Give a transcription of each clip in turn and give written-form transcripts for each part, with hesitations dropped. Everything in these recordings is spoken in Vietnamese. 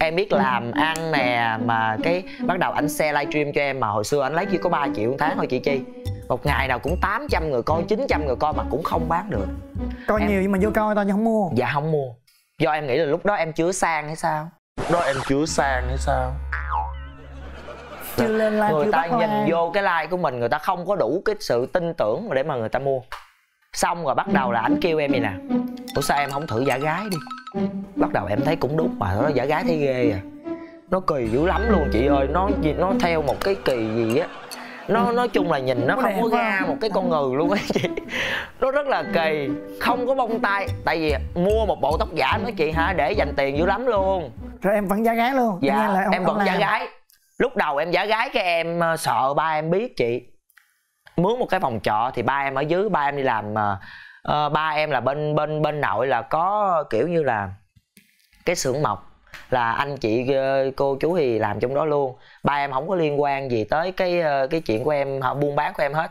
Em biết làm ăn nè, mà cái bắt đầu anh share livestream cho em, mà hồi xưa anh lấy chỉ có 3 triệu một tháng thôi chị Chi. Một ngày nào cũng 800 người coi, 900 người coi mà cũng không bán được. Coi em... nhiều nhưng mà vô coi tao nhưng không mua. Dạ không mua. Do em nghĩ là lúc đó em chưa sang hay sao? Chưa lên like, người ta nhìn vô cái like của mình, người ta không có đủ cái sự tin tưởng để mà người ta mua. Xong rồi bắt đầu là ảnh kêu em vậy nè: ủa sao em không thử giả gái đi? Bắt đầu em thấy cũng đúng, mà nó giả gái thấy ghê à. Nó kỳ dữ lắm luôn chị ơi, nó theo một cái kỳ gì á. Nó nói chung là nhìn nó không có ra một cái con ngừ luôn á chị. Nó rất là kỳ, không có bông tai. Tại vì mua một bộ tóc giả nói chị hả, để dành tiền dữ lắm luôn. Rồi em vẫn giả gái luôn? Dạ, em vẫn giả gái. Lúc đầu em giả gái cái em sợ ba em biết chị. Mướn một cái phòng trọ thì ba em ở dưới, ba em đi làm. Ba em là bên nội là có kiểu như là cái xưởng mộc, là anh chị cô chú thì làm trong đó luôn. Ba em không có liên quan gì tới cái chuyện của em, họ buôn bán của em hết.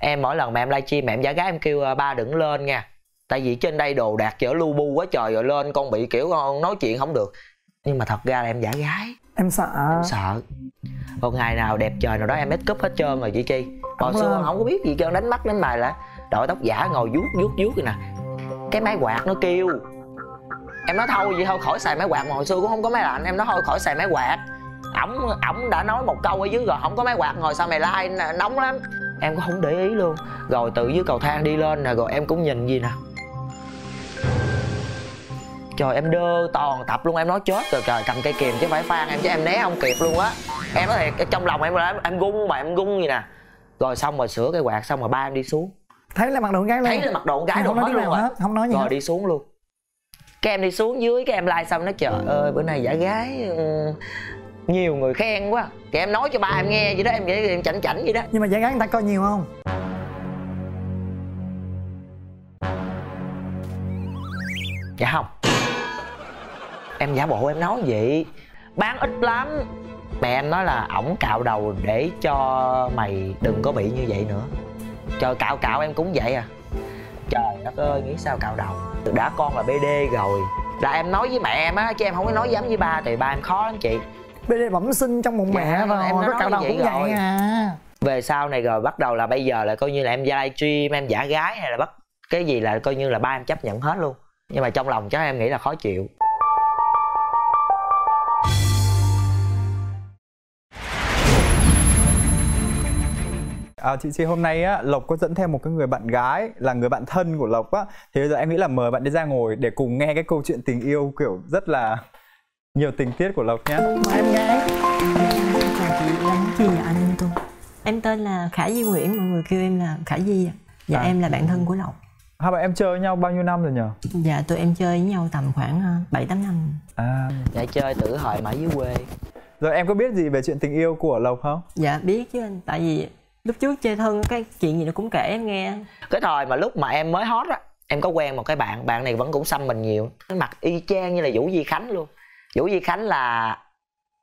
Em mỗi lần mà em livestream mà em giả gái em kêu ba đừng lên nha, tại vì trên đây đồ đạc chở lu bu quá trời, rồi lên con bị kiểu con nói chuyện không được. Nhưng mà thật ra là em giả gái, em sợ, một ngày nào đẹp trời nào đó em make up hết trơn rồi chị Chi. Hồi xưa không có biết gì trơn, đánh mắt đánh mày là đội tóc giả ngồi vuốt vậy nè, cái máy quạt nó kêu. Em nói thôi vậy thôi khỏi xài máy quạt, mà hồi xưa cũng không có máy lạnh. Em nói thôi khỏi xài máy quạt. Ổng đã nói một câu ở dưới rồi, không có máy quạt ngồi sao mày la, nóng lắm. Em cũng không để ý luôn. Rồi từ dưới cầu thang đi lên nè, rồi em cũng nhìn gì nè, trời em đơ toàn tập luôn. Em nói chết rồi, trời cầm cây kìm chứ phải phan em chứ em né không kịp luôn á. Em nói thiệt, trong lòng em là em gung, mà em gung gì nè. Rồi xong rồi sửa cây quạt xong rồi ba em đi xuống. Thấy là mặc đồ con gái luôn. Thấy là mặc đồ con gái luôn hết luôn. Không nói gì rồi hết. Đi xuống luôn. Cái em đi xuống dưới cái em like xong nó trời ơi bữa nay giả gái nhiều người khen quá. Thì em nói cho ba em nghe vậy đó, em vậy em chảnh vậy đó. Nhưng mà giả gái người ta coi nhiều không? Dạ không. Em giả bộ em nói vậy. Bán ít lắm. Mẹ em nói là ổng cạo đầu để cho mày đừng có bị như vậy nữa. Trời cạo em cũng vậy à. Trời đất ơi nghĩ sao cạo đầu. Đã con là BD rồi. Là em nói với mẹ em á, chứ em không có nói dám với ba. Tại ba em khó lắm chị. BD bẩm sinh trong bụng mẹ rồi. Em nói cạo đầu cũng vậy à. Về sau này rồi bắt đầu là bây giờ là coi như là em livestream, em giả gái hay là bắt cái gì là coi như là ba em chấp nhận hết luôn. Nhưng mà trong lòng chắc em nghĩ là khó chịu. Chị Chi hôm nay á, Lộc có dẫn theo một cái người bạn gái là người bạn thân của Lộc á. Thì bây giờ em nghĩ là mời bạn đi ra ngồi để cùng nghe cái câu chuyện tình yêu kiểu rất là nhiều tình tiết của Lộc nhé. Mời em gái. Em tên là Khải Duy Nguyễn, mọi người kêu em là Khải Duy. Dạ em là bạn thân của Lộc. Hai bạn em chơi với nhau bao nhiêu năm rồi nhờ? Dạ tụi em chơi với nhau tầm khoảng 7-8 năm. Dạ chơi từ hồi mà dưới quê. Rồi em có biết gì về chuyện tình yêu của Lộc không? Dạ biết chứ anh, tại vì lúc trước chơi thân cái chuyện gì nó cũng kể em nghe. Cái thời mà lúc mà em mới hot á, em có quen một cái bạn này vẫn cũng xăm mình nhiều, mặt y chang như là Vũ Duy Khánh luôn. Vũ Duy Khánh là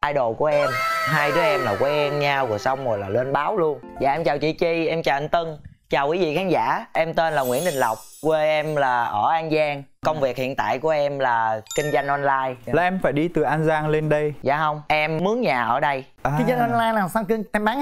idol của em, hai đứa em là quen nhau rồi xong rồi là lên báo luôn. Dạ em chào chị Chi, em chào anh Tân, chào quý vị khán giả. Em tên là Nguyễn Đình Lộc, quê em là ở An Giang. Công việc hiện tại của em là kinh doanh online. Là em phải đi từ An Giang lên đây? Dạ không, em mướn nhà ở đây. Kinh doanh online là sao? Em bán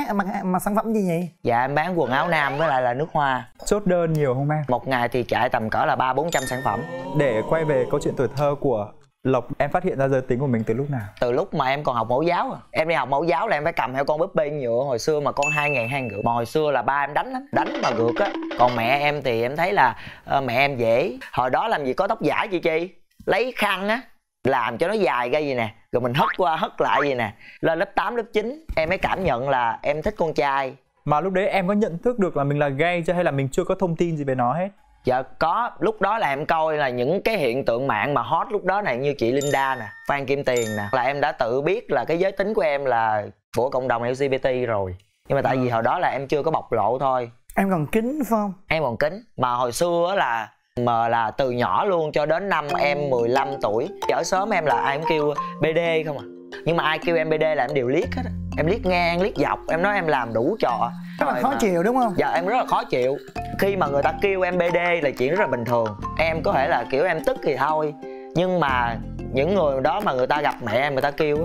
mà sản phẩm gì vậy? Dạ em bán quần áo nam với lại là nước hoa. Chốt đơn nhiều không em? Một ngày thì chạy tầm cỡ là 300-400 sản phẩm. Để quay về câu chuyện tuổi thơ của Lộc, em phát hiện ra giới tính của mình từ lúc nào? Từ lúc mà em còn học mẫu giáo. Em đi học mẫu giáo là em phải cầm theo con búp bê nhựa hồi xưa mà con 2.000 2.000. Mà hồi xưa là ba em đánh lắm, đánh mà gượt á. Còn mẹ em thì em thấy là mẹ em dễ. Hồi đó làm gì có tóc giả chị Chi. Lấy khăn á, làm cho nó dài ra gì nè, rồi mình hất qua hất lại gì nè. Lên lớp 8, lớp 9 em mới cảm nhận là em thích con trai. Mà lúc đấy em có nhận thức được là mình là gay chứ hay là mình chưa có thông tin gì về nó hết? Dạ có, lúc đó là em coi là những cái hiện tượng mạng mà hot lúc đó này, như chị Linda nè, Phan Kim Tiền nè. Là em đã tự biết là cái giới tính của em là của cộng đồng LGBT rồi. Nhưng mà tại vì hồi đó là em chưa có bộc lộ thôi. Em còn kín phải không? Em còn kín. Mà hồi xưa là từ nhỏ luôn cho đến năm em 15 tuổi. Ở xóm em là ai cũng kêu BD không à. Nhưng mà ai kêu em BD là em đều liếc hết á. Em liếc ngang, liếc dọc, em nói em làm đủ trò. Rất là khó chịu đúng không? Dạ, em rất là khó chịu. Khi mà người ta kêu em BD là chuyện rất là bình thường. Em có thể là kiểu em tức thì thôi. Nhưng mà những người đó mà người ta gặp mẹ em, người ta kêu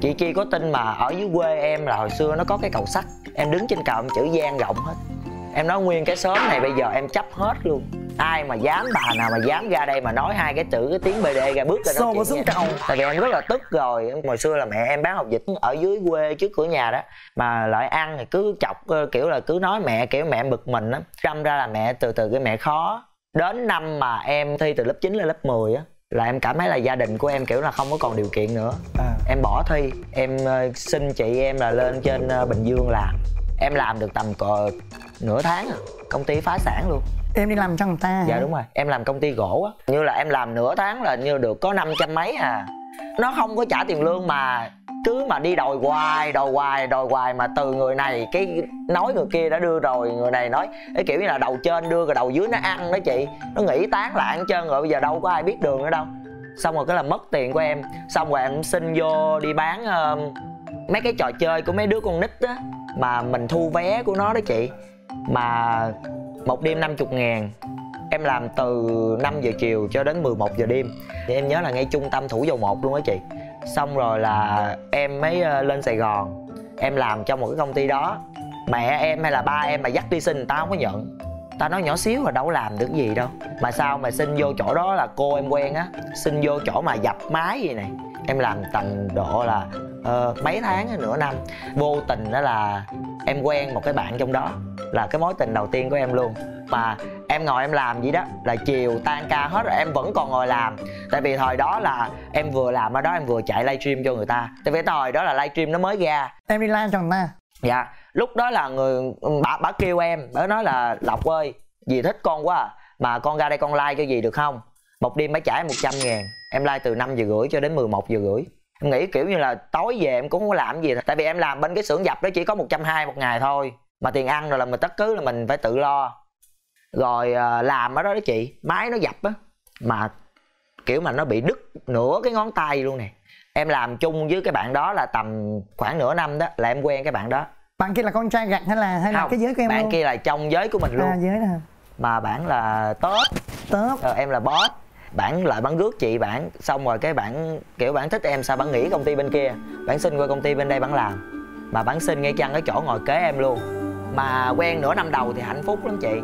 chị Chi có tin mà ở dưới quê em là hồi xưa nó có cái cầu sắt, em đứng trên cầu em chữ Giang rộng hết. Em nói nguyên cái xóm này bây giờ em chấp hết luôn. Ai mà dám, bà nào mà dám ra đây mà nói hai cái chữ, cái tiếng BD ra bước ra đó chị xuống cầu. Tại vì em rất là tức rồi. Hồi xưa là mẹ em bán hột vịt ở dưới quê trước cửa nhà đó, mà lại ăn thì cứ chọc, kiểu là cứ nói mẹ, kiểu mẹ em bực mình á. Đâm ra là mẹ từ từ cái mẹ khó. Đến năm mà em thi từ lớp 9 lên lớp 10 á, là em cảm thấy là gia đình của em kiểu là không có còn điều kiện nữa. Em bỏ thi, em xin chị em là lên trên Bình Dương làm. Em làm được tầm cỡ nửa tháng, công ty phá sản luôn. Em đi làm cho người ta? Dạ đúng rồi, em làm công ty gỗ á. Như là em làm nửa tháng là như được có 500 mấy à. Nó không có trả tiền lương mà cứ mà đi đòi hoài mà từ người này cái nói người kia đã đưa rồi, người này nói cái kiểu như là đầu trên đưa rồi đầu dưới nó ăn đó chị. Nó nghĩ tán lại ăn trơn rồi, bây giờ đâu có ai biết đường nữa đâu. Xong rồi cái là mất tiền của em. Xong rồi em xin vô đi bán mấy cái trò chơi của mấy đứa con nít á, mà mình thu vé của nó đó chị. Mà một đêm 50.000. Em làm từ 5 giờ chiều cho đến 11 giờ đêm. Thì em nhớ là ngay trung tâm Thủ Dầu Một luôn á chị. Xong rồi là em mới lên Sài Gòn. Em làm cho một cái công ty đó. Mẹ em hay là ba em mà dắt đi xin người ta không có nhận. Ta nói nhỏ xíu rồi đâu có làm được gì đâu. Mà sao mà xin vô chỗ đó là cô em quen á, xin vô chỗ mà dập mái gì này. Em làm tầm độ là mấy tháng, nửa năm. Vô tình đó là em quen một cái bạn trong đó, là cái mối tình đầu tiên của em luôn. Mà em ngồi em làm vậy đó, là chiều tan ca hết rồi em vẫn còn ngồi làm. Tại vì thời đó là em vừa làm ở đó em vừa chạy livestream cho người ta. Tại vì thời đó là livestream nó mới ra. Em đi live cho người ta? Dạ, lúc đó là người bà kêu em, bà nói là Lộc ơi, dì thích con quá à, mà con ra đây con like cho dì được không? Một đêm bà trả em 100.000. Em like từ 5 giờ rưỡi cho đến 11 giờ rưỡi. Em nghĩ kiểu như là tối về em cũng không có làm gì. Tại vì em làm bên cái xưởng dập đó chỉ có 120 một ngày thôi. Mà tiền ăn rồi là mình tất cứ là mình phải tự lo. Rồi làm ở đó đó chị, máy nó dập á, mà kiểu mà nó bị đứt nửa cái ngón tay luôn nè. Em làm chung với cái bạn đó là tầm khoảng nửa năm đó là em quen cái bạn đó. Bạn kia là con trai gặt hay là không, cái giới của em bạn luôn? Bạn kia là trong giới của mình luôn. À, giới đó. Mà bạn là top. Em là boss. Bạn lại bạn rước chị bạn. Xong rồi cái bạn kiểu bạn thích em sao bạn nghỉ công ty bên kia, bạn xin qua công ty bên đây bạn làm. Mà bạn xin ngay chăng ở chỗ ngồi kế em luôn. Mà quen nửa năm đầu thì hạnh phúc lắm chị,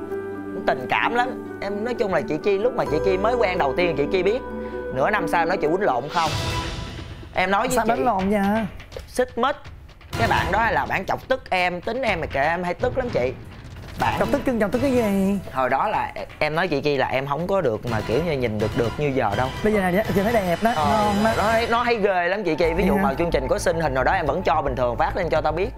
tình cảm lắm. Em nói chung là chị Chi lúc mà chị Chi mới quen đầu tiên chị Chi biết. Nửa năm sau em nói chị quýnh lộn không? Em nói với sao chị đánh lộn vậy? Xích mít. Cái bạn đó hay là bạn chọc tức em, tính em mà kệ em hay tức lắm chị. Bạn chọc tức cưng, chọc tức cái gì? Hồi đó là em nói chị Chi là em không có được mà kiểu như nhìn được như giờ đâu. Bây giờ này chị thấy đẹp đó, ngon đó. Nó hay ghê lắm chị Chi. Ví dụ mà chương trình có xin hình nào đó em vẫn cho bình thường phát lên cho tao biết.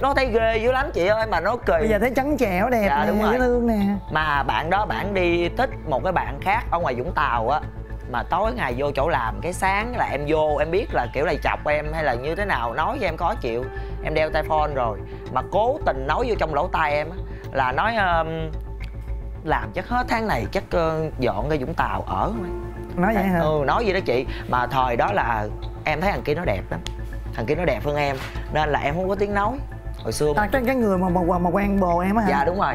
Nó thấy ghê dữ lắm chị ơi, mà nó kỳ. Bây giờ thấy trắng trẻo đẹp. Dạ, đúng rồi. Lương nè. Mà bạn đó bạn đi thích một cái bạn khác ở ngoài Vũng Tàu á. Mà tối ngày vô chỗ làm, cái sáng là em vô em biết là kiểu là chọc em hay là như thế nào, nói với em khó chịu. Em đeo tai phone rồi mà cố tình nói vô trong lỗ tai em á, là nói làm chắc hết tháng này chắc dọn ra Vũng Tàu ở. Nói vậy hả? Ừ, nói vậy đó chị. Mà thời đó là em thấy thằng kia nó đẹp lắm, thằng kia nó đẹp hơn em nên là em không có tiếng nói. Hồi xưa à, cái người mà quen bồ em á hả? Dạ đúng rồi.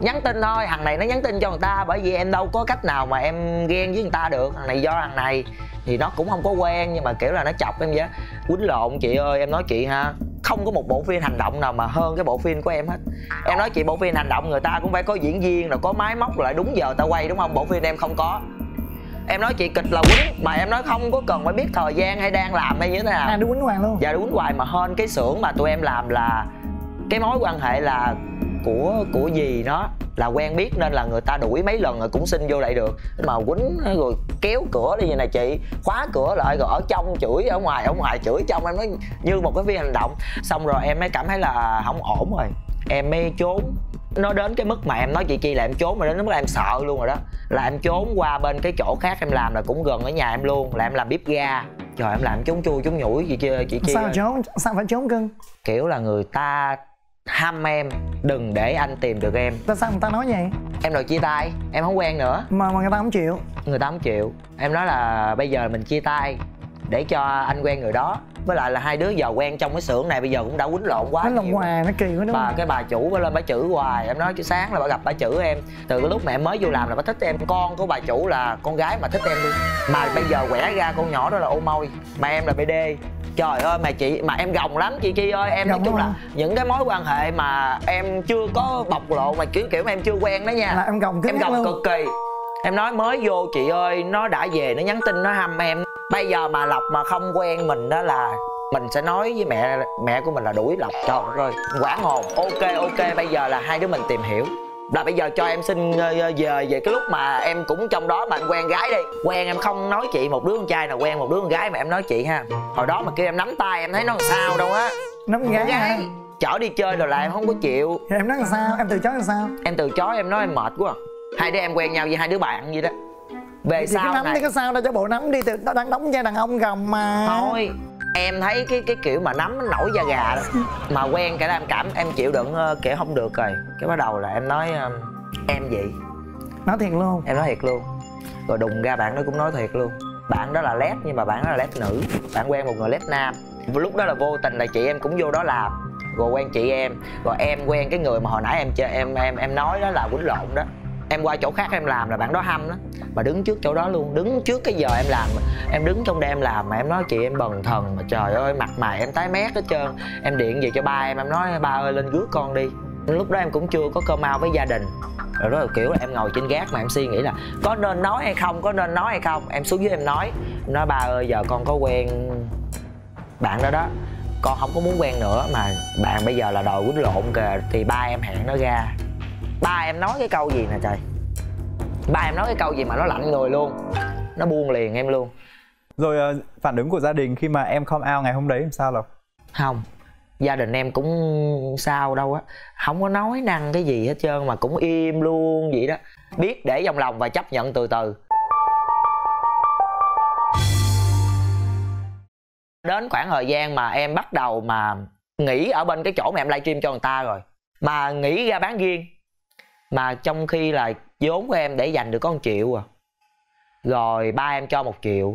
Nhắn tin thôi, thằng này nó nhắn tin cho người ta. Bởi vì em đâu có cách nào mà em ghen với người ta được. Thằng này do thằng này thì nó cũng không có quen, nhưng mà kiểu là nó chọc em vậy á. Quýnh lộn chị ơi, em nói chị ha, không có một bộ phim hành động nào mà hơn cái bộ phim của em hết. Em nói chị bộ phim hành động người ta cũng phải có diễn viên rồi có máy móc lại đúng giờ ta quay đúng không? Bộ phim em không có. Em nói chị kịch là quýnh, mà em nói không có cần phải biết thời gian hay đang làm hay như thế nào. À, đúng quýnh hoài luôn. Dạ đúng hoài. Mà hơn cái xưởng mà tụi em làm là cái mối quan hệ là của dì nó là quen biết nên là người ta đuổi mấy lần rồi cũng xin vô lại được. Mà quýnh rồi kéo cửa đi vậy nè chị, khóa cửa lại rồi ở trong chửi, ở ngoài chửi trong. Em nói như một cái viên hành động. Xong rồi em mới cảm thấy là không ổn rồi, em mới trốn. Nó đến cái mức mà em nói chị Chi là em trốn, mà đến lúc là em sợ luôn rồi đó. Là em trốn qua bên cái chỗ khác em làm, là cũng gần ở nhà em luôn, là em làm bếp ga. Trời, em làm trốn chui trốn nhủi chị Chi. Sao trốn, sao phải trốn cưng? Kiểu là người ta ham em, đừng để anh tìm được em. Tại sao người ta nói vậy? Em đòi chia tay, em không quen nữa. Mà người ta không chịu. Em nói là bây giờ mình chia tay. để cho anh quen người đó. Với lại là hai đứa giờ quen trong cái xưởng này, bây giờ cũng đã quýnh lộn quá. Nó lòng hoài, nó kỳ quá đúng không? Cái bà chủ bà lên bà chửi hoài. Em nói chứ sáng là bà gặp bà chửi em. Từ cái lúc mẹ mới vô làm là bà thích em. Con của bà chủ là con gái mà thích em luôn. Mà bây giờ quẻ ra con nhỏ đó là ô môi, mà em là BD. Trời ơi mà chị, mà em gồng lắm chị Chi ơi. Em nói chung là những cái mối quan hệ mà em chưa có bộc lộ, mà kiểu mà em chưa quen đó nha, là em gồng cứ cực kỳ. Em nói mới vô chị ơi, nó đã về nó nhắn tin nó hăm em. Bây giờ mà Lộc mà không quen mình đó là mình sẽ nói với mẹ của mình là đuổi Lộc. Trời ơi quản hồn. Ok bây giờ là hai đứa mình tìm hiểu. Là bây giờ cho em xin về cái lúc mà em cũng trong đó mà em quen gái đi. Quen em không nói chị một đứa con trai nào, quen một đứa con gái mà em nói chị ha. Hồi đó mà kêu em nắm tay em thấy nó làm sao đâu á. Nắm gái chở đi chơi rồi lại em không có chịu. Thì em nói làm sao, em từ chối làm sao? Em từ chối, em nói em mệt quá. Hai đứa em quen nhau với hai đứa bạn vậy đó. Về thì sau này cái sao đâu cho bộ nắm đi, từ nó đang đóng vai đàn ông gồng mà. Thôi em thấy cái kiểu mà nắm nó nổi da gà đó. Mà quen cái là em em chịu đựng kiểu không được rồi. Cái bắt đầu là em nói em gì. Nói thiệt luôn. Em nói thiệt luôn. Rồi đùng ra bạn đó cũng nói thiệt luôn. Bạn đó là lép, nhưng mà bạn đó là lép nữ. Bạn quen một người lép nam. Lúc đó là vô tình là chị em cũng vô đó làm. Rồi quen chị em. Rồi em quen cái người mà hồi nãy em nói đó là quýnh lộn đó. Em qua chỗ khác em làm là bạn đó hâm đó. Mà đứng trước chỗ đó luôn, đứng trước cái giờ em làm. Em đứng trong đây em làm mà em nói chị em bần thần. Mà trời ơi mặt mày em tái mét hết trơn. Em điện về cho ba em nói ba ơi lên rước con đi. Lúc đó em cũng chưa có cơm ao với gia đình. Rồi đó là kiểu là em ngồi trên gác mà em suy nghĩ là có nên nói hay không, có nên nói hay không. Em xuống dưới em nói. Em nói ba ơi giờ con có quen bạn đó đó, con không có muốn quen nữa. Mà bạn bây giờ là đòi quýnh lộn kìa. Thì ba em hẹn nó ra. Ba em nói cái câu gì nè trời. Ba em nói cái câu gì mà nó lạnh người luôn. Nó buông liền em luôn. Rồi phản ứng của gia đình khi mà em come out ngày hôm đấy làm sao Lộc? Không, gia đình em cũng sao đâu á. Không có nói năng cái gì hết trơn mà cũng im luôn vậy đó. Biết để trong lòng và chấp nhận từ từ. Đến khoảng thời gian mà em bắt đầu mà nghỉ ở bên cái chỗ mà em livestream cho người ta rồi, mà nghỉ ra bán riêng. Mà trong khi là vốn của em để dành được có 1 triệu à. Rồi ba em cho 1 triệu.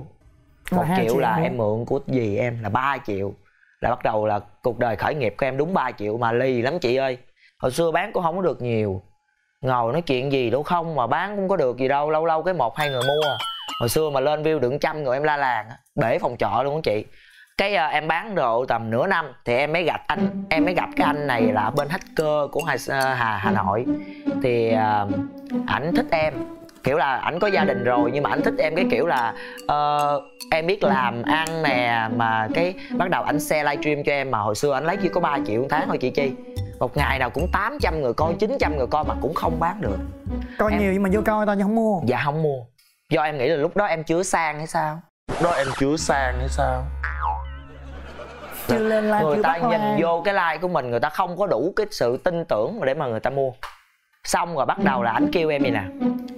1 triệu là em mượn của dì em là 3 triệu. Là bắt đầu là cuộc đời khởi nghiệp của em đúng 3 triệu mà lì lắm chị ơi. Hồi xưa bán cũng không có được nhiều. Ngồi nói chuyện gì đâu không mà bán cũng có được gì đâu. Lâu lâu cái 1-2 người mua à. Hồi xưa mà lên view được 100 người em la làng. Bể phòng trọ luôn đó chị. Cái em bán độ tầm nửa năm thì em mới gặp anh. Em mới gặp cái anh này là bên hacker của Hà Nội. Thì ảnh thích em. Kiểu là ảnh có gia đình rồi nhưng mà ảnh thích em cái kiểu là em biết làm ăn nè. Mà cái bắt đầu ảnh share livestream cho em. Mà hồi xưa ảnh lấy chỉ có 3 triệu một tháng thôi chị Chi. Một ngày nào cũng 800 người coi, 900 người coi mà cũng không bán được. Coi em... nhiều nhưng mà vô coi tao nhưng không mua. Dạ không mua. Do em nghĩ là lúc đó em chưa sang hay sao. Chưa lên like, người ta nhìn vô cái like của mình, người ta không có đủ cái sự tin tưởng để mà người ta mua. Xong rồi bắt đầu là ảnh kêu em vậy nè,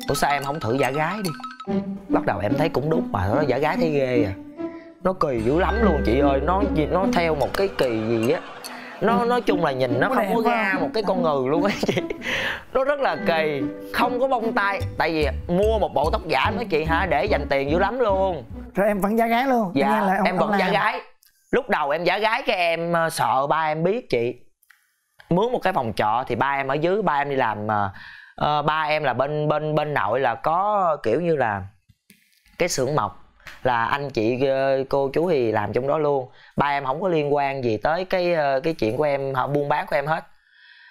ủa sao em không thử giả gái đi. Bắt đầu em thấy cũng đúng mà nó giả gái thấy ghê à. Nó kỳ dữ lắm luôn chị ơi. Nó theo một cái kỳ gì á. Nó nói chung là nhìn nó không có ra một cái con người luôn á chị. Nó rất là kỳ. Không có bông tai. Tại vì mua một bộ tóc giả nữa chị hả, để dành tiền dữ lắm luôn. Rồi em vẫn giả gái luôn. Dạ là em vẫn giả gái. Lúc đầu em giả gái cái em sợ ba em biết chị. Mướn một cái phòng trọ thì ba em ở dưới, ba em đi làm. Ba em là bên nội là có kiểu như là cái xưởng mộc. Là anh chị cô chú thì làm trong đó luôn. Ba em không có liên quan gì tới cái chuyện của em, họ buôn bán của em hết.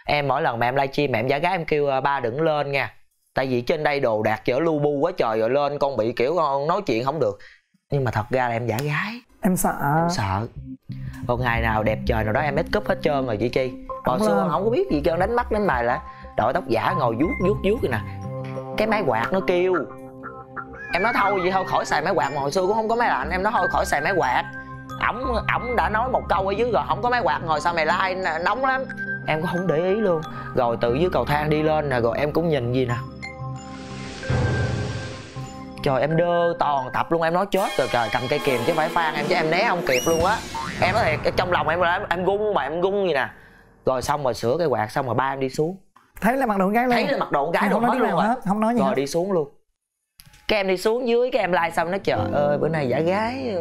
Em mỗi lần mà em livestream mà em giả gái em kêu ba đừng lên nha. Tại vì trên đây đồ đạc chở lu bu quá trời, rồi lên con bị kiểu con nói chuyện không được. Nhưng mà thật ra là em giả gái. Em sợ. Em sợ. Một ngày nào đẹp trời nào đó em make up hết trơn rồi chị Chi. Hồi xưa không có biết gì trơn, đánh mắt đánh mày là đội tóc giả ngồi vuốt kìa nè. Cái máy quạt nó kêu. Em nói thôi vậy thôi khỏi xài máy quạt, mà hồi xưa cũng không có máy lạnh. Em nói thôi khỏi xài máy quạt. Ổng đã nói một câu ở dưới rồi, không có máy quạt ngồi sao mày lai nóng lắm. Em cũng không để ý luôn. Rồi từ dưới cầu thang đi lên nè, rồi em cũng nhìn gì nè. Trời em đơ toàn tập luôn, em nói chết rồi trời, cầm cây kìm chứ phải phan em chứ em né không kịp luôn á. Em nói thiệt, trong lòng em là em gung mà em gung vậy nè. Rồi xong rồi sửa cây quạt xong rồi ba em đi xuống. Thấy là mặc đồ con gái luôn. Thấy là mặc đồ con gái đồ hết luôn rồi. Hết, không nói gì rồi hết. Đi xuống luôn. Các em đi xuống dưới, các em like xong nó trời ơi bữa nay giả gái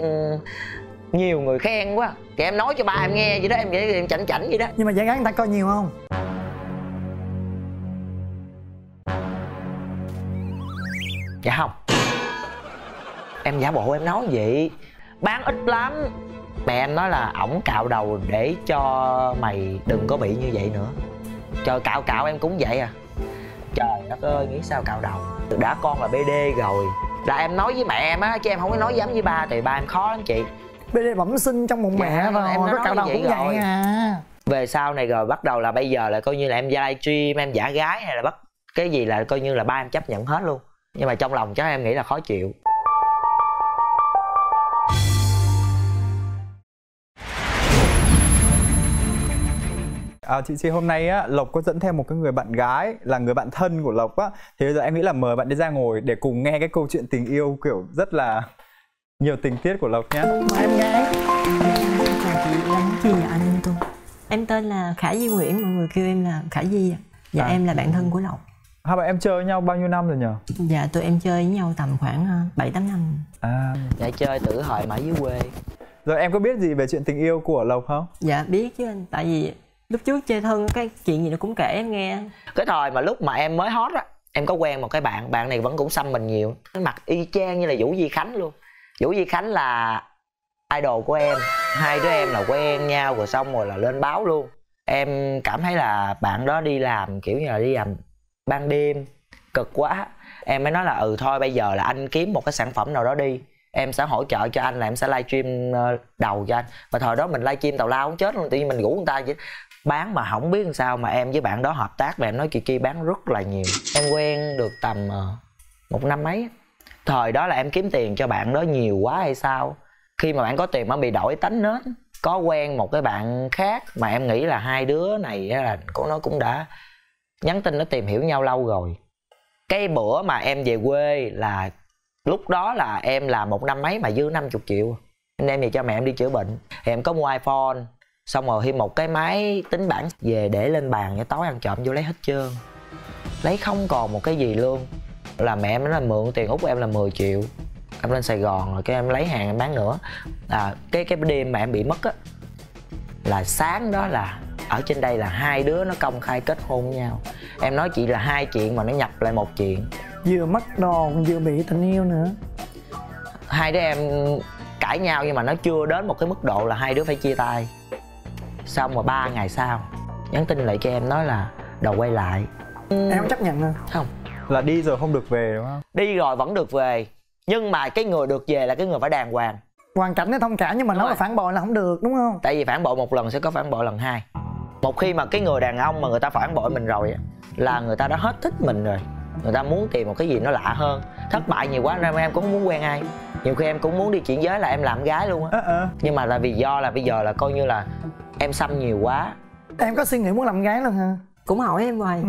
nhiều người khen quá. Các em nói cho ba em nghe vậy đó, em vậy em chảnh chảnh vậy đó. Nhưng mà giả gái người ta coi nhiều không? Dạ không. Em giả bộ em nói vậy. Bán ít lắm. Mẹ em nói là ổng cạo đầu để cho mày đừng có bị như vậy nữa. Trời, cạo em cũng vậy à. Trời đất ơi, nghĩ sao cạo đầu. Đã con là BD rồi. Là em nói với mẹ em á, chứ em không có nói dám với ba. Tại ba em khó lắm chị. BD bẩm sinh trong bụng mẹ rồi, em nói cạo đầu cũng vậy à. Về sau này rồi bắt đầu là bây giờ là coi như là em live stream, em giả gái hay là bắt cái gì là coi như là ba em chấp nhận hết luôn. Nhưng mà trong lòng chắc em nghĩ là khó chịu. Chị hôm nay á, Lộc có dẫn theo một cái người bạn gái là người bạn thân của Lộc á. Thì bây giờ em nghĩ là mời bạn đi ra ngồi để cùng nghe cái câu chuyện tình yêu kiểu rất là nhiều tình tiết của Lộc nhé. Em gái. Chào chị, em chia nhà anh tôi. Em tên là Khải Duy Nguyễn, mọi người kêu em là Khải Duy ạ. Dạ em là bạn thân của Lộc. Hai bạn em chơi với nhau bao nhiêu năm rồi nhờ? Dạ tụi em chơi với nhau tầm khoảng 7-8 năm. Dạ chơi từ hồi mà dưới quê. Rồi em có biết gì về chuyện tình yêu của Lộc không? Dạ biết chứ anh, tại vì lúc trước chơi thân cái chuyện gì nó cũng kể em nghe. Cái thời mà lúc mà em mới hot á, em có quen một cái bạn này vẫn cũng xăm mình nhiều. Mặt y chang như là Vũ Duy Khánh luôn. Vũ Duy Khánh là idol của em. Hai đứa em là quen nhau rồi xong rồi là lên báo luôn. Em cảm thấy là bạn đó đi làm kiểu như là đi làm ban đêm cực quá. Em mới nói là ừ thôi bây giờ là anh kiếm một cái sản phẩm nào đó đi, em sẽ hỗ trợ cho anh, là em sẽ livestream đầu cho anh. Và thời đó mình livestream tào lao cũng chết luôn, tự nhiên mình rủ người ta vậy. Bán mà không biết làm sao mà em với bạn đó hợp tác và em nói kia bán rất là nhiều. Em quen được tầm một năm mấy. Thời đó là em kiếm tiền cho bạn đó nhiều quá hay sao. Khi mà bạn có tiền mà bị đổi tánh nết. Có quen một cái bạn khác mà em nghĩ là hai đứa này là nó cũng đã nhắn tin nó tìm hiểu nhau lâu rồi. Cái bữa mà em về quê là lúc đó là em là một năm mấy mà dư 50 triệu. Anh em về cho mẹ em đi chữa bệnh. Thì em có mua iPhone. Xong rồi thêm một cái máy tính bảng về để lên bàn cho tối ăn trộm vô lấy hết trơn. Lấy không còn một cái gì luôn. Là mẹ em nói là mượn tiền út của em là 10 triệu. Em lên Sài Gòn rồi cái em lấy hàng em bán nữa. Cái đêm mà em bị mất á, là sáng đó là ở trên đây là hai đứa nó công khai kết hôn với nhau. Em nói chị là hai chuyện mà nó nhập lại một chuyện. Vừa mất đồ vừa bị tình yêu nữa. Hai đứa em cãi nhau nhưng mà nó chưa đến một cái mức độ là hai đứa phải chia tay. Xong rồi 3 ngày sau nhắn tin lại cho em nói là đầu quay lại. Em không chấp nhận nữa. Không. Là đi rồi không được về đúng không? Đi rồi vẫn được về. Nhưng mà cái người được về là cái người phải đàng hoàng. Hoàn cảnh nó thông cảm nhưng mà nó là phản bội là không được đúng không? Tại vì phản bội một lần sẽ có phản bội lần hai. Một khi mà cái người đàn ông mà người ta phản bội mình rồi là người ta đã hết thích mình rồi. Người ta muốn tìm một cái gì nó lạ hơn. Thất bại nhiều quá nên em cũng muốn quen ai. Nhiều khi em cũng muốn đi chuyển giới là em làm gái luôn á. Nhưng mà là vì do là bây giờ là coi như là em xăm nhiều quá. Em có suy nghĩ muốn làm gái luôn hả? Cũng hỏi em hoài.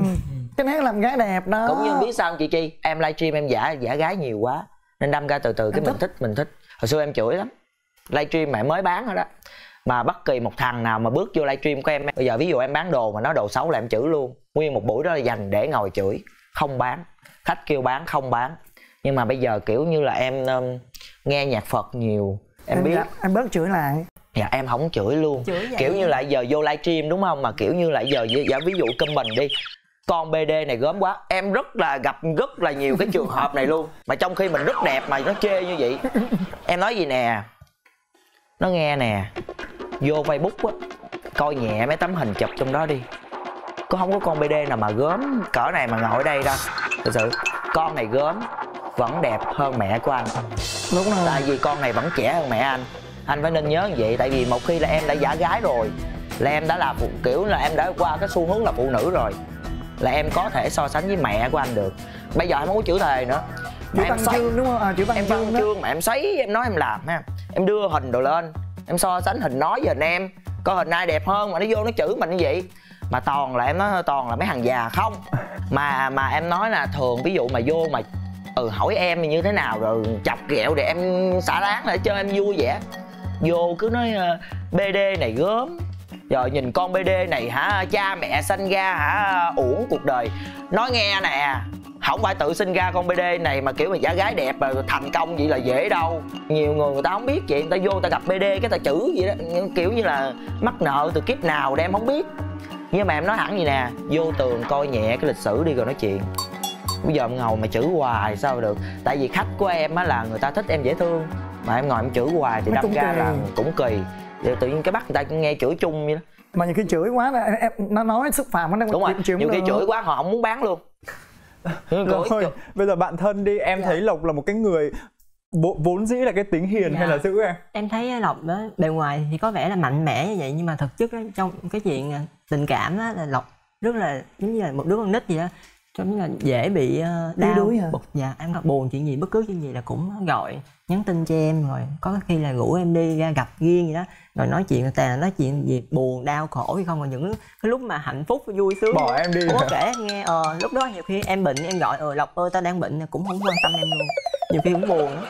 Cái nét làm gái đẹp đó. Cũng như biết sao không chị Chi, em livestream em giả gái nhiều quá nên đâm ra từ từ cái mình thích. Hồi xưa em chửi lắm. Livestream mẹ mới bán rồi đó. Mà bất kỳ một thằng nào mà bước vô livestream của em, bây giờ ví dụ em bán đồ mà nó đồ xấu là em chửi luôn. Nguyên một buổi đó là dành để ngồi chửi. Không bán. Khách kêu bán không bán. Nhưng mà bây giờ kiểu như là em nghe nhạc Phật nhiều. Em biết em bớt chửi lại. Dạ em không chửi luôn. Chửi kiểu như là giờ vô livestream đúng không, mà kiểu như là giờ ví dụ comment đi con BD này gớm quá. Em rất là gặp rất là nhiều cái trường hợp này luôn. Mà trong khi mình rất đẹp mà nó chê như vậy. Em nói gì nè, nó nghe nè. Vô Facebook á, coi nhẹ mấy tấm hình chụp trong đó đi. Có không có con BD nào mà gớm cỡ này mà ngồi ở đây đâu. Thật sự con này gớm vẫn đẹp hơn mẹ của anh. Đúng rồi. Tại vì con này vẫn trẻ hơn mẹ anh. Anh phải nên nhớ như vậy. Tại vì một khi là em đã giả gái rồi, là em đã là kiểu là em đã qua cái xu hướng là phụ nữ rồi, là em có thể so sánh với mẹ của anh được. Bây giờ em không có chữ thề nữa. Chữ văn chương đúng không? Chữ văn chương mà em sấy, em nói em làm ha. Em đưa hình đồ lên, em so sánh hình nó với hình em, coi hình ai đẹp hơn mà nó vô nó chữ mình như vậy. Mà toàn là em nói toàn là mấy thằng già không. Mà em nói là thường ví dụ mà vô mà hỏi em như thế nào rồi chọc ghẹo để em xả láng lại cho em vui vẻ. Vô cứ nói BD này gớm. Giờ nhìn con BD này hả, cha mẹ sanh ra hả, uổng cuộc đời. Nói nghe nè, không phải tự sinh ra con BD này mà kiểu mà giả gái đẹp mà thành công vậy là dễ đâu. Nhiều người ta không biết vậy, người ta vô ta gặp BD cái ta chửi vậy đó, nhưng kiểu như là mắc nợ từ kiếp nào đem không biết. Nhưng mà em nói hẳn gì nè, vô tường coi nhẹ cái lịch sử đi rồi nói chuyện. Bây giờ em ngồi mà chửi hoài sao được. Tại vì khách của em á là người ta thích em dễ thương, mà em ngồi em chửi hoài thì đâm ra là cũng kỳ. Vậy tự nhiên cái bắt người ta cũng nghe chửi chung vậy đó. Mà nhiều khi chửi quá là em nó nói xúc phạm nó đang đúng rồi, nhiều khi chửi quá họ không muốn bán luôn. Rồi, bây giờ bạn thân đi, em thấy Lộc là một cái người vốn dĩ là cái tính hiền hay là dữ em? Em thấy Lộc đó, bề ngoài thì có vẻ là mạnh mẽ như vậy, nhưng mà thực chất đó, trong cái chuyện tình cảm đó, là Lộc rất là giống như là một đứa con nít gì đó, trông là dễ bị đau bực. Dạ, em gặp buồn chuyện gì, bất cứ chuyện gì là cũng gọi nhắn tin cho em, rồi có khi là rủ em đi ra gặp riêng gì đó, rồi nói chuyện nói chuyện gì buồn đau khổ hay không, rồi những cái lúc mà hạnh phúc vui sướng bỏ em đi có kể nghe. Lúc đó nhiều khi em bệnh em gọi Lộc ơi tao đang bệnh, cũng không quan tâm em luôn, nhiều khi cũng buồn đó.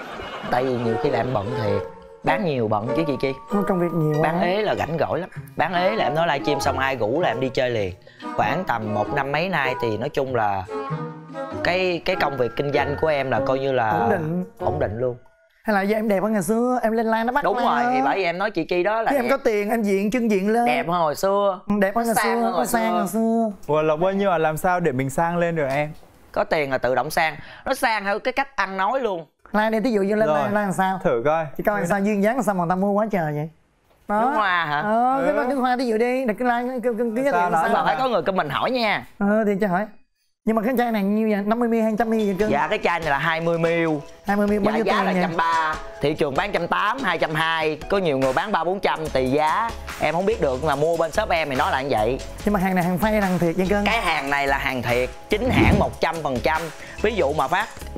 Tại vì nhiều khi là em bận thiệt, bán nhiều bận chứ gì kia, công việc nhiều, bán ế là rảnh rỗi lắm. Bán ế là em nói livestream xong ai rủ là em đi chơi liền. Khoảng tầm một năm mấy nay thì nói chung là cái công việc kinh doanh của em là coi như là ổn định luôn. Hay là do em đẹp hơn ngày xưa, em lên live nó bắt. Đúng rồi, thì bởi vì em nói chị Chi đó là em có tiền em diện chân diện lên. Đẹp hơn hồi xưa, đẹp hơn ngày xưa. Ủa Lộc ơi, nhưng mà làm sao để mình sang lên được em? Có tiền là tự động sang, nó sang theo cái cách ăn nói luôn. Lan đi, thí dụ như lên lan làm sao? Thử coi. Chị coi làm sao duyên dáng, sao mà người ta mua quá trời vậy? Đó. Nước hoa hả? Cái nước hoa thí dụ đi, đừng cứ lan cái tiền sao? Phải có người comment hỏi nha. Thì cho hỏi. Nhưng mà cái chai này nhiêu vậy? 50ml, 200ml vậy cưng? Dạ cái chai này là 20ml. 20ml bao nhiêu tiền? Giá là 130, thị trường bán 180, 220, có nhiều người bán 300-400 tùy giá. Em không biết được mà mua bên shop em thì nói là như vậy. Nhưng mà hàng này hàng fake, hàng thiệt vậy cưng? Cái hàng này là hàng thiệt, chính hãng 100%. Ví dụ mà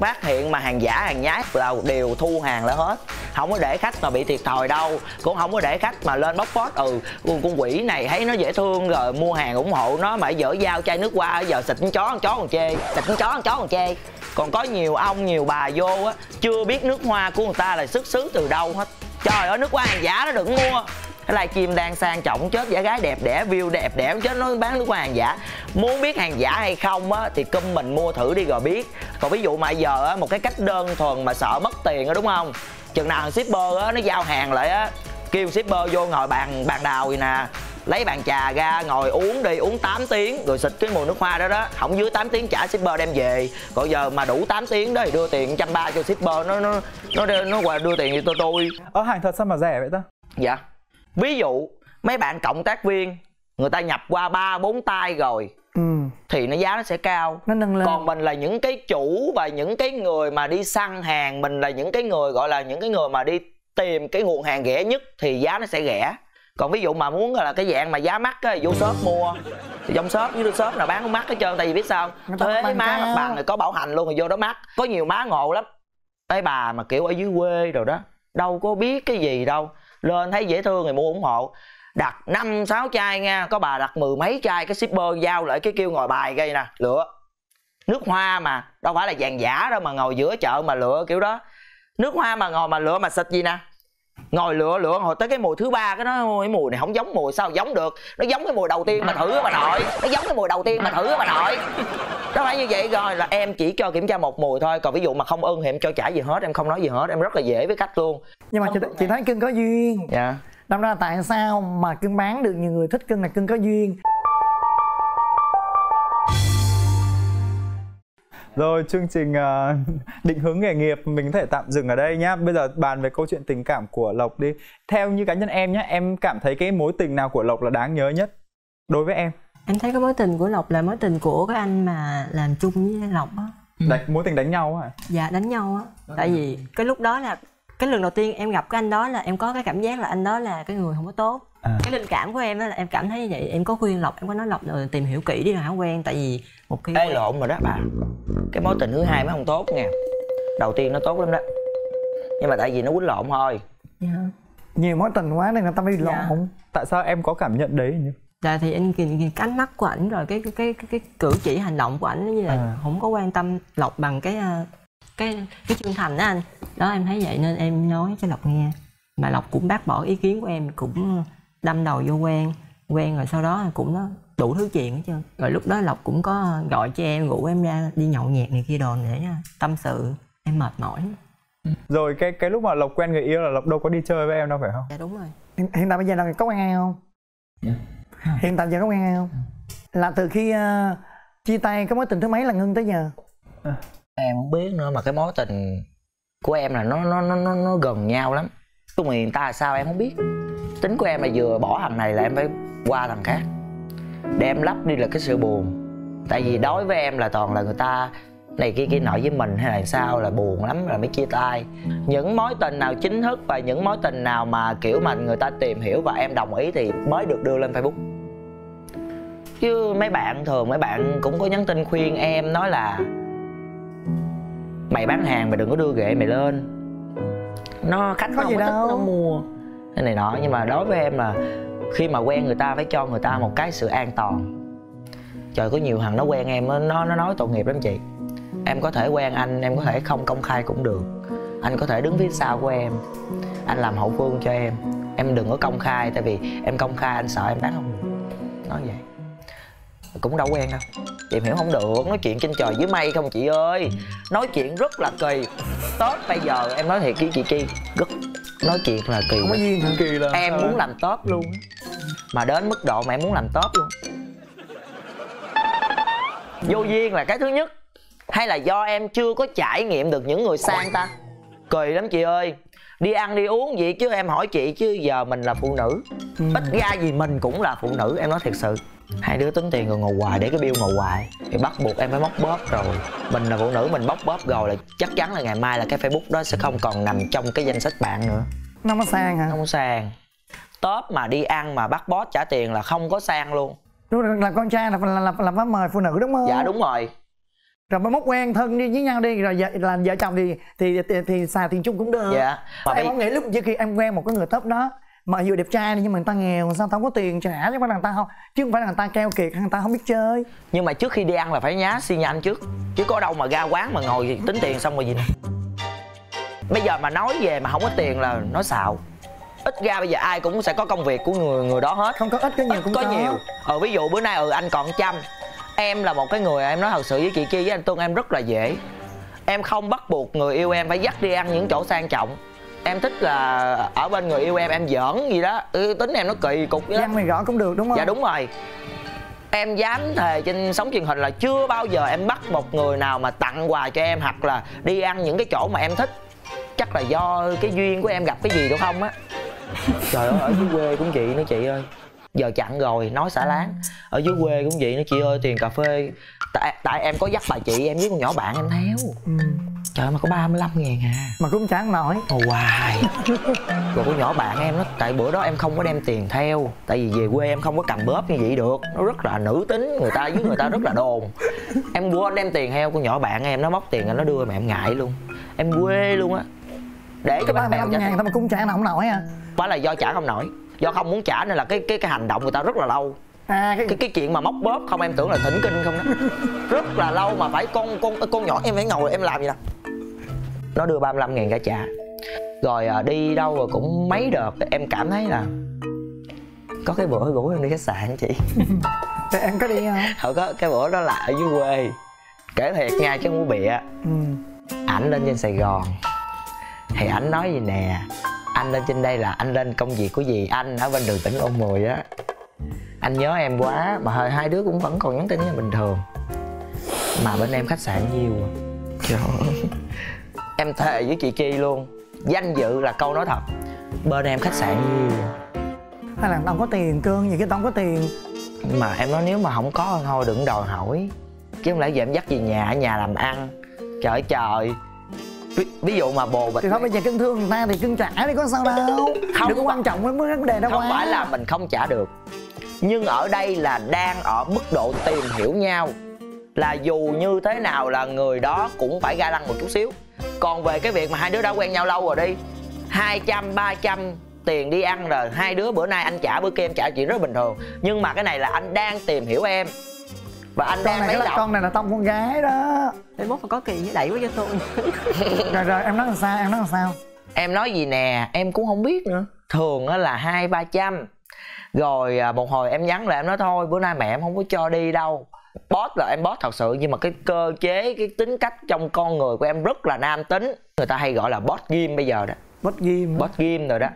phát hiện mà hàng giả, hàng nhái là đều thu hàng lại hết. Không có để khách mà bị thiệt thòi đâu, cũng không có để khách mà lên bóc phốt con quỷ này thấy nó dễ thương rồi mua hàng ủng hộ nó mà dở dao chai nước qua giờ xịt con chó, con chó còn chê, xịt con chó, con chó còn chê. Còn có nhiều ông nhiều bà vô á chưa biết nước hoa của người ta là xuất xứ từ đâu hết. Trời ơi, nước hoa hàng giả nó đừng mua. Cái livestream đang sang trọng chết, giả gái đẹp đẽ, view đẹp đẽ chết, nó bán nước hoa hàng giả. Muốn biết hàng giả hay không á thì comment mua thử đi rồi biết. Còn ví dụ mà giờ á, một cái cách đơn thuần mà sợ mất tiền á, đúng không? Chừng nào shipper á, nó giao hàng lại á, kêu shipper vô ngồi bàn đào gì nè, lấy bàn trà ra ngồi uống đi, uống 8 tiếng rồi xịt cái mùi nước hoa đó đó, không dưới 8 tiếng trả shipper đem về. Còn giờ mà đủ 8 tiếng đó thì đưa tiền 130 cho shipper, nó đưa tiền cho tôi. Ở hàng thật sao mà rẻ vậy ta? Dạ. Ví dụ mấy bạn cộng tác viên người ta nhập qua 3-4 tay rồi thì nó giá nó sẽ cao, nó nâng lên. Còn mình là những cái chủ và những cái người mà đi săn hàng, mình là những cái người gọi là những cái người mà đi tìm cái nguồn hàng rẻ nhất thì giá nó sẽ rẻ. Còn ví dụ mà muốn là cái dạng mà giá mắc á, vô shop mua thì trong shop với shop nào bán không mắc hết trơn. Tại vì biết sao không? Thuế má mặt bằng này có bảo hành luôn thì vô đó mắc. Có nhiều má ngộ lắm, mấy bà mà kiểu ở dưới quê rồi đó đâu có biết cái gì đâu, lên thấy dễ thương thì mua ủng hộ, đặt 5-6 chai nha. Có bà đặt 10 mấy chai, cái shipper giao lại cái kêu ngồi bài gây nè, lựa nước hoa mà đâu phải là vàng giả đâu mà ngồi giữa chợ mà lựa kiểu đó. Nước hoa mà ngồi mà lựa mà xịt gì nè, ngồi lựa hồi tới cái mùi thứ ba cái nó cái mùi này không giống mùi sao giống được, nó giống cái mùi đầu tiên mà thử bà nội, nó giống cái mùi đầu tiên mà thử bà nội. Nó phải như vậy. Rồi là em chỉ cho kiểm tra một mùi thôi, còn ví dụ mà không ưng thì em cho trả gì hết, em không nói gì hết, em rất là dễ với khách luôn. Nhưng mà chị thấy cưng có duyên. Dạ. Đâm ra tại sao mà cưng bán được nhiều người thích cưng là cưng có duyên. Rồi chương trình định hướng nghề nghiệp mình có thể tạm dừng ở đây nhá. Bây giờ bàn về câu chuyện tình cảm của Lộc đi. Theo như cá nhân em nhá, em cảm thấy cái mối tình nào của Lộc là đáng nhớ nhất đối với em? Em thấy cái mối tình của Lộc là mối tình của cái anh mà làm chung với Lộc á. Mối tình đánh nhau á? Dạ, đánh nhau á. Tại vì cái lúc đó là cái lần đầu tiên em gặp cái anh đó là em có cái cảm giác là anh đó là cái người không có tốt. Cái linh cảm của em đó là em cảm thấy như vậy. Em có khuyên Lộc, em có nói Lộc là tìm hiểu kỹ đi rồi hả quen. Tại vì một khi ê lộn rồi đó bà, cái mối tình thứ hai mới không tốt nha. Đầu tiên nó tốt lắm đó, nhưng mà tại vì nó quýnh lộn thôi. Nhiều mối tình quá nên người ta mới lộn. Tại sao em có cảm nhận đấy nhỉ? Dạ thì anh nhìn cái ánh mắt của ảnh rồi cái cử chỉ hành động của ảnh như là không có quan tâm Lộc bằng cái chân thành đó anh. Đó em thấy vậy nên em nói cho Lộc nghe, mà Lộc cũng bác bỏ ý kiến của em, cũng đâm đầu vô quen rồi sau đó cũng nó đủ thứ chuyện hết trơn. Rồi lúc đó Lộc cũng có gọi cho em, rủ em ra đi nhậu nhẹt này kia đồ để tâm sự, em mệt mỏi. Rồi cái lúc mà Lộc quen người yêu là Lộc đâu có đi chơi với em đâu phải không? Dạ đúng rồi. Hiện tại bây giờ là có quen ai không? Dạ. Hiện tại giờ có quen ai không? Là từ khi chia tay cái mối tình thứ mấy là ngưng tới giờ? Em không biết nữa, mà cái mối tình của em là nó gần nhau lắm. Tụi người ta là sao em không biết. Tính của em là vừa bỏ thằng này là em phải qua thằng khác để em lấp đi là cái sự buồn. Tại vì đối với em là toàn là người ta này kia nọ với mình hay là sao là buồn lắm là mới chia tay. Những mối tình nào chính thức và những mối tình nào mà kiểu mà người ta tìm hiểu và em đồng ý thì mới được đưa lên Facebook. Chứ mấy bạn thường mấy bạn cũng có nhắn tin khuyên em nói là mày bán hàng mà đừng có đưa ghệ mày lên, nó khách có gì đâu, nó mua cái này nọ. Nhưng mà đối với em là khi mà quen người ta phải cho người ta một cái sự an toàn. Trời, có nhiều thằng nó quen em nó nói tội nghiệp lắm chị. Em có thể quen anh, em có thể không công khai cũng được, anh có thể đứng phía sau của em, anh làm hậu phương cho em. Em đừng có công khai, tại vì em công khai anh sợ em bán không được. Nói vậy cũng đâu quen đâu, tìm hiểu không được. Nói chuyện trên trời dưới mây không chị ơi, nói chuyện rất là kỳ. Tết bây giờ em nói thiệt với chị Chi, rất nói chuyện là kỳ. Không có duyên hả? Kỳ là em muốn làm top luôn, mà đến mức độ mà em muốn làm top luôn. Vô duyên là cái thứ nhất, hay là do em chưa có trải nghiệm được những người sang ta? Kỳ lắm chị ơi, đi ăn đi uống vậy chứ em hỏi chị chứ giờ mình là phụ nữ, ít ra gì mình cũng là phụ nữ, em nói thiệt sự. Hai đứa tính tiền rồi ngồi hoài để cái bill ngồi hoài thì bắt buộc em phải móc bóp rồi. Mình là phụ nữ mình móc bóp rồi là chắc chắn là ngày mai là cái Facebook đó sẽ không còn nằm trong cái danh sách bạn nữa. Nó có sang hả? Nó không sang. Top mà đi ăn mà bắt boss trả tiền là không có sang luôn. Đúng rồi, là con trai là phải mời phụ nữ đúng không? Dạ đúng rồi. Rồi mới mốt quen thân đi với nhau đi rồi làm vợ chồng thì xài tiền chung cũng được. Dạ. Mà em không nghĩ lúc trước khi em quen một cái người top đó mà vừa đẹp trai nhưng mà người ta nghèo, sao tao không có tiền trả cho người ta không? Chứ không phải là người ta keo kiệt hay người ta không biết chơi. Nhưng mà trước khi đi ăn là phải nhá xi nhanh trước, chứ có đâu mà ra quán mà ngồi tính tiền xong rồi gì này. Bây giờ mà nói về mà không có tiền là nói xạo. Ít ra bây giờ ai cũng sẽ có công việc của người đó hết. Không có ít, có nhiều cũng có nhiều. Ví dụ bữa nay anh còn 100. Em là một cái người, em nói thật sự với chị Chi với anh Tuân, em rất là dễ. Em không bắt buộc người yêu em phải dắt đi ăn những chỗ sang trọng. Em thích là ở bên người yêu em giỡn gì đó. Tính em nó kỳ cục đó. Giang mày gõ cũng được đúng không? Dạ đúng rồi. Em dám thề trên sóng truyền hình là chưa bao giờ em bắt một người nào mà tặng quà cho em hoặc là đi ăn những cái chỗ mà em thích. Chắc là do cái duyên của em gặp cái gì đúng không á. Trời ơi, ở dưới quê cũng vậy nữa chị ơi. Giờ chặn rồi, nói xả láng. Ở dưới quê cũng vậy nữa chị ơi, tiền cà phê. Tại em có dắt bà chị em với con nhỏ bạn em theo. Trời ơi, mà có 35.000 à. Mà cũng chẳng nổi. Hoài. Rồi con nhỏ bạn em nó, tại bữa đó em không có đem tiền theo. Tại vì về quê em không có cầm bóp như vậy được. Nó rất là nữ tính, người ta với người ta rất là đồn. Em quên đem tiền theo, con nhỏ bạn em nó móc tiền em nó đưa mà em ngại luôn. Em quê luôn á. Để cái 35.000 thôi mà cũng trả không nổi à. Quá là do trả không nổi, do không muốn trả nên là cái hành động người ta rất là lâu. Cái chuyện mà móc bóp không em tưởng là thỉnh kinh không đó. Rất là lâu mà phải con nhỏ em phải ngồi em làm gì nè. Nó đưa 35.000 cả trả. Rồi đi đâu rồi cũng mấy đợt em cảm thấy là có cái bữa rủ em đi khách sạn chị. Em có đi không? Có, cái bữa đó là ở dưới quê. Kể thiệt nha chứ không có bịa. Ảnh lên trên Sài Gòn thì ảnh nói gì nè, anh lên trên đây là anh lên công việc của dì anh ở bên đường tỉnh Ô Mười á, anh nhớ em quá. Mà hai đứa cũng vẫn còn nhắn tin như bình thường, mà bên em khách sạn nhiều. Trời ơi, em thề với chị Chi luôn, danh dự là câu nói thật, bên em khách sạn nhiều. Hay là tao không có tiền cương gì, cái tao không có tiền. Mà em nói nếu mà không có thôi đừng đòi hỏi, chứ không lẽ giờ em dắt về nhà, ở nhà làm ăn. Trời trời, ví dụ mà bồ bịch thì thôi bây giờ cưng thương người ta thì cưng trả thì có sao đâu. Không, đừng có quan trọng với vấn đề đó. Không quá. Phải là mình không trả được, nhưng ở đây là đang ở mức độ tìm hiểu nhau, là dù như thế nào là người đó cũng phải ga lăng một chút xíu. Còn về cái việc mà hai đứa đã quen nhau lâu rồi đi 200, 300 tiền đi ăn rồi, hai đứa bữa nay anh trả bữa kia em trả, chuyện rất bình thường. Nhưng mà cái này là anh đang tìm hiểu em. Và anh con đang này là, con này là tông con gái đó. Để mốt mà có kỳ với đẩy quá cho tôi. Rồi em nói làm sao, em nói làm sao? Em nói gì nè, em cũng không biết nữa. Thường á là 200-300. Rồi một hồi em nhắn là em nói thôi bữa nay mẹ em không có cho đi đâu. Boss là em boss thật sự, nhưng mà cái cơ chế, cái tính cách trong con người của em rất là nam tính. Người ta hay gọi là boss game bây giờ đó. Boss game. Boss game rồi đó.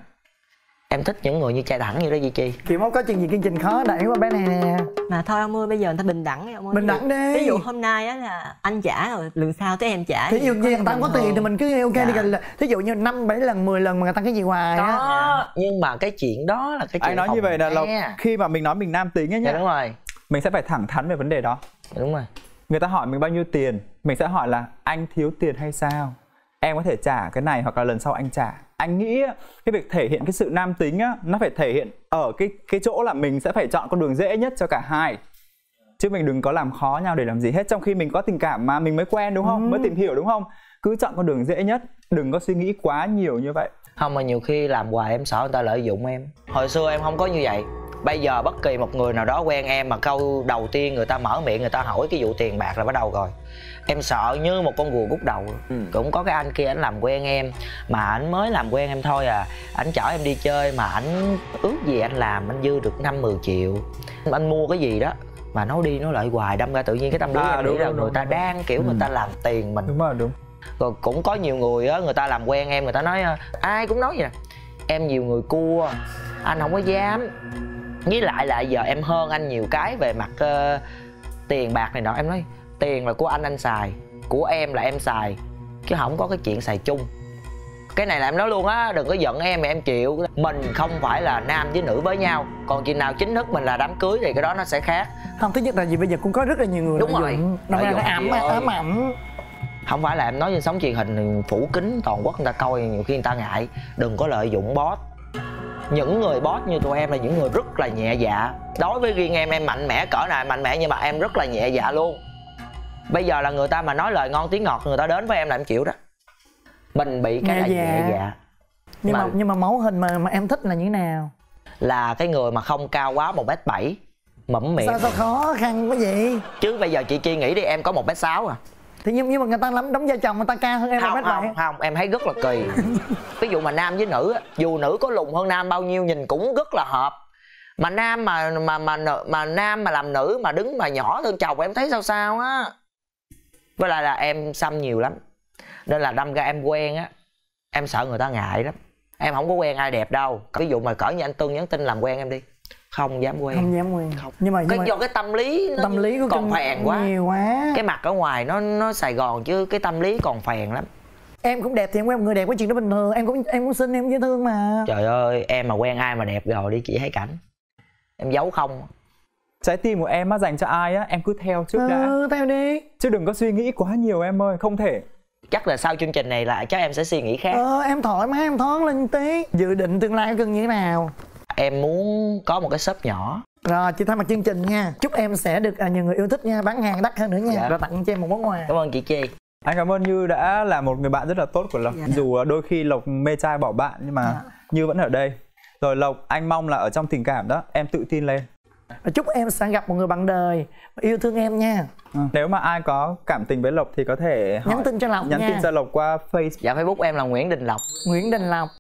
Em thích những người như trai thẳng như đó chị. Chị không có chuyện gì chương trình khó đẩy qua bé này nè. Mà thôi ông ơi, bây giờ người ta bình đẳng đi ông ơi. Bình đẳng đi. Ví dụ hôm nay á là anh trả rồi, lần sau tới em trả. Thí dụ như người ta có tiền thì mình cứ ok đi, là thí dụ như 5, 7 lần, 10 lần mà người ta cái gì hoài á. Nhưng mà cái chuyện đó là cái chuyện. Anh nói như vậy là khi mà mình nói mình nam tính á nha. Đúng rồi. Mình sẽ phải thẳng thắn về vấn đề đó. Đúng rồi. Người ta hỏi mình bao nhiêu tiền, mình sẽ hỏi là anh thiếu tiền hay sao? Em có thể trả cái này hoặc là lần sau anh trả. Anh nghĩ cái việc thể hiện cái sự nam tính á, nó phải thể hiện ở cái chỗ là mình sẽ phải chọn con đường dễ nhất cho cả hai. Chứ mình đừng có làm khó nhau để làm gì hết. Trong khi mình có tình cảm mà mình mới quen đúng không? Mới tìm hiểu đúng không? Cứ chọn con đường dễ nhất, đừng có suy nghĩ quá nhiều như vậy. Không, mà nhiều khi làm hoài em sợ người ta lợi dụng em. Hồi xưa em không có như vậy. Bây giờ bất kỳ một người nào đó quen em mà câu đầu tiên người ta mở miệng người ta hỏi cái vụ tiền bạc là bắt đầu rồi. Em sợ như một con rùa cút đầu. Cũng có cái anh kia ảnh làm quen em, mà ảnh mới làm quen em thôi à. Ảnh chở em đi chơi mà ảnh ước gì anh làm anh dư được 5-10 triệu. Anh mua cái gì đó mà nấu đi nói lại hoài, đâm ra tự nhiên cái tâm lý em nghĩ là người ta đang kiểu người ta làm tiền mình. Đúng rồi, đúng. Rồi cũng có nhiều người á, người ta làm quen em người ta nói ai cũng nói vậy nè, em nhiều người cua, anh không có dám. Với lại là giờ em hơn anh nhiều cái về mặt tiền bạc này nọ. Em nói tiền là của anh xài, của em là em xài, chứ không có cái chuyện xài chung. Cái này là em nói luôn á, đừng có giận em mà em chịu. Mình không phải là nam với nữ với nhau. Còn chuyện nào chính thức mình là đám cưới thì cái đó nó sẽ khác. Không, thứ nhất là gì, bây giờ cũng có rất là nhiều người. Đúng rồi, ám ảnh. Không phải là em nói trên sóng truyền hình phủ kính toàn quốc người ta coi, nhiều khi người ta ngại. Đừng có lợi dụng boss. Những người boss như tụi em là những người rất là nhẹ dạ. Đối với riêng em mạnh mẽ cỡ này, mạnh mẽ nhưng mà em rất là nhẹ dạ luôn. Bây giờ là người ta mà nói lời ngon tiếng ngọt, người ta đến với em là em chịu đó. Mình bị cái là nhẹ dạ. Nhưng mà mẫu hình mà em thích là như thế nào? Là cái người mà không cao quá 1m7, mẫm miệng. Sao khó khăn quá vậy? Chứ bây giờ chị Chi nghĩ đi, em có 1m6 à. Thì nhưng mà người ta lắm đóng vai chồng người ta cao hơn em. Không, em thấy rất là kỳ. Ví dụ mà nam với nữ, dù nữ có lùn hơn nam bao nhiêu nhìn cũng rất là hợp. Mà nam mà làm nữ mà đứng mà nhỏ hơn chồng em thấy sao sao á. Với lại là em xăm nhiều lắm. Nên là đâm ra em quen á, em sợ người ta ngại lắm. Em không có quen ai đẹp đâu. Ví dụ mà cỡ như anh Tân nhắn tin làm quen em đi, không dám quen. Không dám quen. Không. Nhưng mà do cái tâm lý của còn phèn quá. Cái mặt ở ngoài nó Sài Gòn chứ cái tâm lý còn phèn lắm. Em cũng đẹp thì em quen người đẹp có chuyện đó bình thường. Em cũng xinh, em cũng dễ thương mà. Trời ơi, em mà quen ai mà đẹp rồi đi chị thấy cảnh. Em giấu không. Trái tim của em á dành cho ai á, em cứ theo trước đã. Theo đi. Chứ đừng có suy nghĩ quá nhiều em ơi, không thể. Chắc là sau chương trình này là chắc em sẽ suy nghĩ khác. Em thoải mái, em thoáng lên tí. Dự định tương lai cưng như thế nào? Em muốn có một cái shop nhỏ. Rồi, chị thay mặt chương trình nha, chúc em sẽ được nhiều người yêu thích nha, bán hàng đắt hơn nữa nha. Rồi tặng cho em một món quà. Cảm ơn chị Chi. Anh cảm ơn Như đã là một người bạn rất là tốt của Lộc. Dù đôi khi Lộc mê trai bỏ bạn nhưng mà Như vẫn ở đây. Rồi Lộc, anh mong là ở trong tình cảm đó em tự tin lên. Chúc em sẽ gặp một người bạn đời yêu thương em nha. Nếu mà ai có cảm tình với Lộc thì có thể nhắn tin cho Lộc qua Facebook. Dạ, Facebook em là Nguyễn Đình Lộc. Nguyễn Đình Lộc.